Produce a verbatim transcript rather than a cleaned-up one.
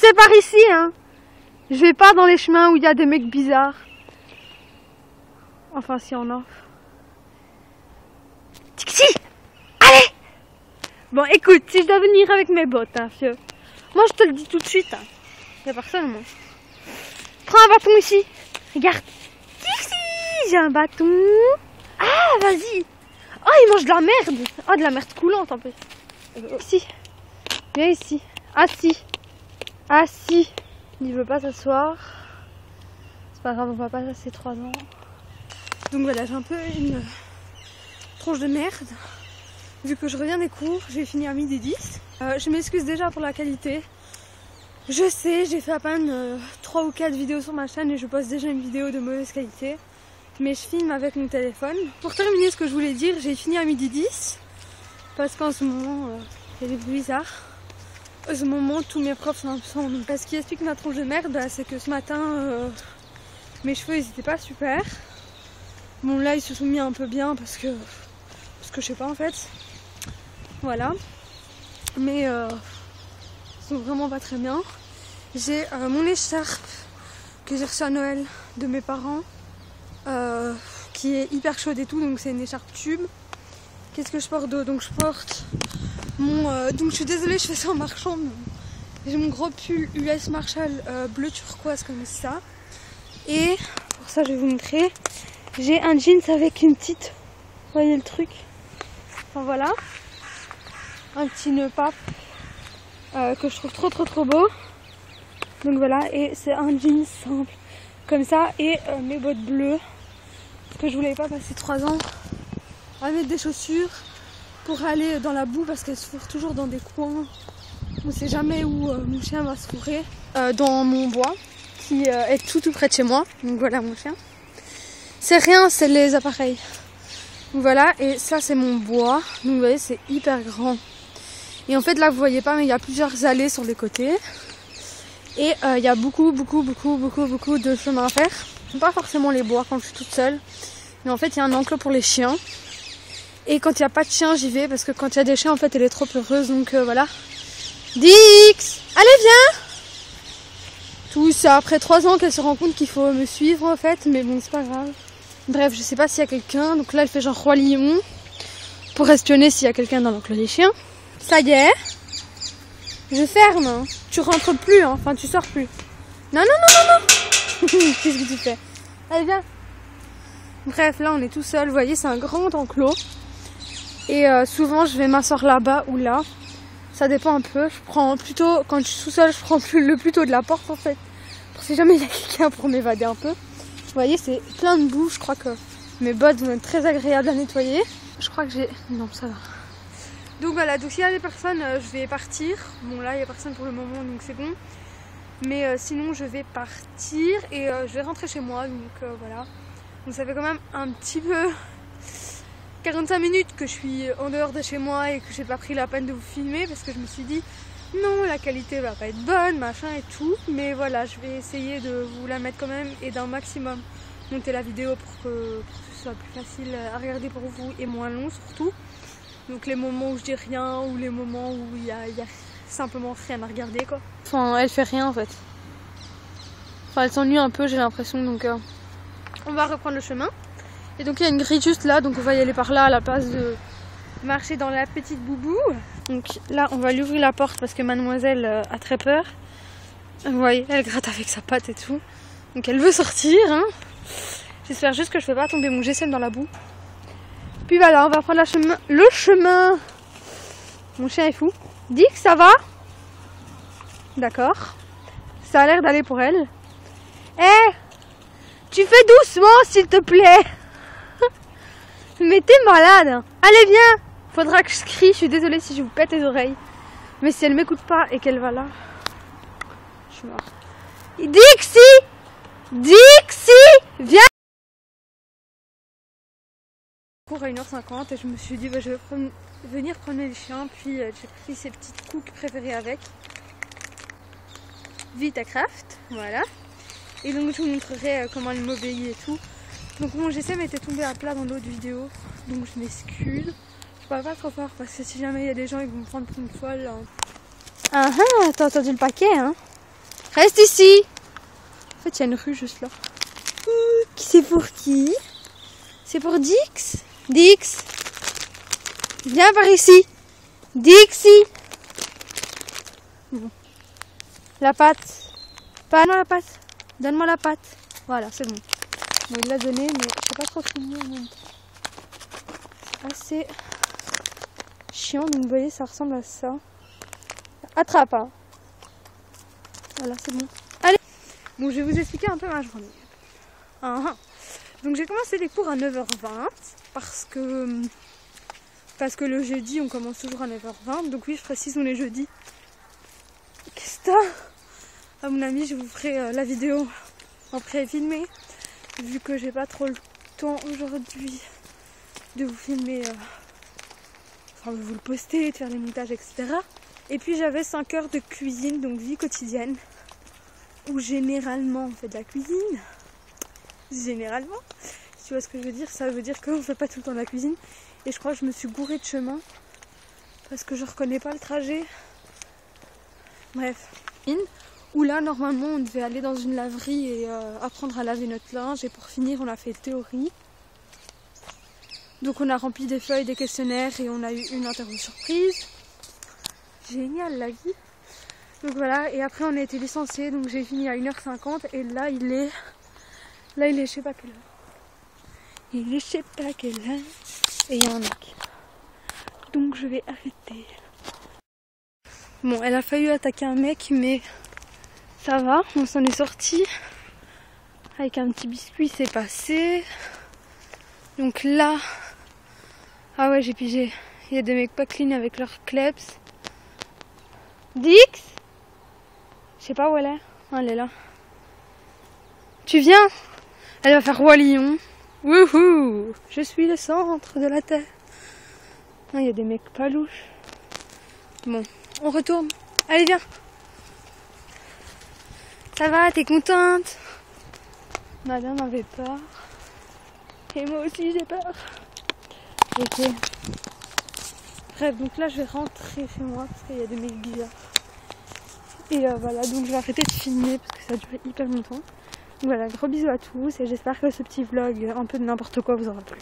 passer par ici, hein. Je vais pas dans les chemins où il y a des mecs bizarres. Enfin, si on en... Dixie, allez. Bon, écoute, si je dois venir avec mes bottes, hein, fieu. Moi, je te le dis tout de suite, hein. Y'a personne, moi. Prends un bâton ici. Regarde. Dixie, j'ai un bâton. Ah, vas-y. Oh, il mange de la merde. Oh, de la merde coulante, en plus. Ici. Viens ici. Assis. Assis. Il veut pas s'asseoir. C'est pas grave, on va pas passer trois ans. Donc voilà, j'ai un peu une tronche de merde. Vu que je reviens des cours, j'ai fini à midi dix. Euh, je m'excuse déjà pour la qualité. Je sais, j'ai fait à peine euh, trois ou quatre vidéos sur ma chaîne et je poste déjà une vidéo de mauvaise qualité. Mais je filme avec mon téléphone. Pour terminer ce que je voulais dire, j'ai fini à midi dix. Parce qu'en ce moment, il y a des bruits bizarres. En ce moment, tous mes profs sont absents. Donc, ce qui explique ma tronche de merde, c'est que ce matin, euh, mes cheveux ils étaient pas super. Bon, là, ils se sont mis un peu bien parce que... Parce que je sais pas, en fait. Voilà. Mais... Euh, ils sont vraiment pas très bien. J'ai euh, mon écharpe que j'ai reçue à Noël de mes parents. Euh, qui est hyper chaude et tout. Donc, c'est une écharpe tube. Qu'est-ce que je porte d'autre? Donc, je porte... Mon, euh, donc je suis désolée, je fais ça en marchant. J'ai mon gros pull U S Marshall euh, bleu turquoise comme ça. Et pour ça, je vais vous montrer. J'ai un jeans avec une petite... Vous voyez le truc? Enfin voilà. Un petit nœud pape euh, que je trouve trop trop trop beau. Donc voilà, et c'est un jeans simple comme ça. Et euh, mes bottes bleues. Parce que je voulais pas passer trois ans à mettre des chaussures pour aller dans la boue parce qu'elle se fourre toujours dans des coins. On sait jamais où euh, mon chien va se fourrer. Euh, dans mon bois qui euh, est tout tout près de chez moi. Donc voilà mon chien. C'est rien, c'est les appareils. Donc voilà, et ça c'est mon bois. Donc vous voyez, c'est hyper grand. Et en fait là vous voyez pas, mais il y a plusieurs allées sur les côtés. Et euh, il y a beaucoup beaucoup beaucoup beaucoup beaucoup de chemin à faire. Pas forcément les bois quand je suis toute seule. Mais en fait il y a un enclos pour les chiens. Et quand il n'y a pas de chien, j'y vais parce que quand il y a des chiens, en fait, elle est trop heureuse. Donc euh, voilà. Dix, allez, viens. Tout ça après trois ans qu'elle se rend compte qu'il faut me suivre, en fait. Mais bon, c'est pas grave. Bref, je sais pas s'il y a quelqu'un. Donc là, elle fait genre roi lion pour espionner s'il y a quelqu'un dans l'enclos des chiens. Ça y est. Je ferme. Hein. Tu rentres plus. Hein. Enfin, tu sors plus. Non, non, non, non, non. Qu'est-ce que tu fais? Allez, viens. Bref, là, on est tout seul. Vous voyez, c'est un grand enclos. Et euh, souvent je vais m'asseoir là-bas ou là, ça dépend un peu. Je prends plutôt, quand je suis sous sol, je prends plus, le plutôt de la porte en fait. Parce que jamais il y a quelqu'un pour m'évader un peu. Vous voyez, c'est plein de boue, je crois que mes bottes vont être très agréables à nettoyer. Je crois que j'ai... Non, ça va. Donc voilà, donc s'il y a des personnes, euh, je vais partir. Bon là, il n'y a personne pour le moment, donc c'est bon. Mais euh, sinon, je vais partir et euh, je vais rentrer chez moi, donc euh, voilà. Donc ça fait quand même un petit peu... quarante-cinq minutes que je suis en dehors de chez moi et que j'ai pas pris la peine de vous filmer parce que je me suis dit non, la qualité va pas être bonne, machin et tout, mais voilà, je vais essayer de vous la mettre quand même et d'un maximum monter la vidéo pour que, pour que ce soit plus facile à regarder pour vous et moins long surtout. Donc les moments où je dis rien ou les moments où il y a, y a simplement rien à regarder quoi. Enfin, elle fait rien en fait. Enfin, elle s'ennuie un peu, j'ai l'impression, donc euh... on va reprendre le chemin. Et donc il y a une grille juste là, donc on va y aller par là à la place de marcher dans la petite boubou. Donc là on va lui ouvrir la porte parce que mademoiselle euh, a très peur. Vous voyez, elle gratte avec sa patte et tout. Donc elle veut sortir. Hein. J'espère juste que je ne vais pas tomber mon G S M dans la boue. Puis voilà, on va prendre la chemin... le chemin. Mon chien est fou. Dis que ça va. D'accord. Ça a l'air d'aller pour elle. Eh hey, tu fais doucement s'il te plaît. Mais t'es malade! Allez, viens! Faudra que je crie, je suis désolée si je vous pète les oreilles. Mais si elle m'écoute pas et qu'elle va là... Je suis morte. Dixie! Dixie! Viens! Je cours à une heure cinquante et je me suis dit, bah, je vais prendre, venir promener les chiens. Puis euh, j'ai pris ces petites cookies préférées avec. Vitacraft, voilà. Et donc je vous montrerai euh, comment elle m'obéit et tout. Donc mon G S M était tombé à plat dans l'autre vidéo, donc je m'excuse. Je parle pas trop fort parce que si jamais il y a des gens, ils vont me prendre pour une folle. Hein. Ah ah, t'as entendu le paquet hein? Reste ici. En fait, il y a une rue juste là. C'est pour qui? C'est pour Dix. Dix. Viens par ici. Dixie. Bon. La pâte. Pas non la pâte. Donne-moi la pâte. Voilà, c'est bon. Bon, il l'a donnée, mais c'est pas trop fini en même temps. C'est assez chiant, donc vous voyez, ça ressemble à ça. Attrape, hein. Voilà, c'est bon. Allez. Bon, je vais vous expliquer un peu ma journée. Ah, donc j'ai commencé les cours à neuf heures vingt parce que parce que le jeudi on commence toujours à neuf heures vingt, donc oui je précise on est jeudi. Qu'est-ce que t'as? À mon avis je vous ferai la vidéo en pré-filmée vu que j'ai pas trop le temps aujourd'hui de vous filmer, euh, enfin de vous le poster, de faire les montages et cetera. Et puis j'avais cinq heures de cuisine, donc vie quotidienne où généralement on fait de la cuisine. Généralement, si tu vois ce que je veux dire, ça veut dire qu'on ne fait pas tout le temps de la cuisine. Et je crois que je me suis gourée de chemin parce que je reconnais pas le trajet. Bref, où là normalement on devait aller dans une laverie et euh, apprendre à laver notre linge. Et pour finir on a fait théorie. Donc on a rempli des feuilles, des questionnaires et on a eu une interview surprise. Génial la vie. Donc voilà, et après on a été licenciés, donc j'ai fini à une heure cinquante et là il est... Là il est je sais pas quelle heure. Il est je sais pas quelle heure. Et il y a un mec. Donc je vais arrêter. Bon, elle a failli attaquer un mec mais ça va, on s'en est sorti. Avec un petit biscuit c'est passé. Donc là. Ah ouais j'ai pigé. Il y a des mecs pas clean avec leurs kleps. Dix? Je sais pas où elle est. Ah, elle est là. Tu viens? Elle va faire roi lion. Wouhou! Je suis le centre de la terre. Il y a des mecs pas louches. Bon, on retourne. Allez, viens. Ça va, t'es contente? Madame avait peur. Et moi aussi, j'ai peur. Ok. Bref, donc là, je vais rentrer chez moi parce qu'il y a des mecs bizarres. Et euh, voilà, donc je vais arrêter de filmer parce que ça dure hyper longtemps. Voilà, gros bisous à tous et j'espère que ce petit vlog un peu de n'importe quoi vous aura plu.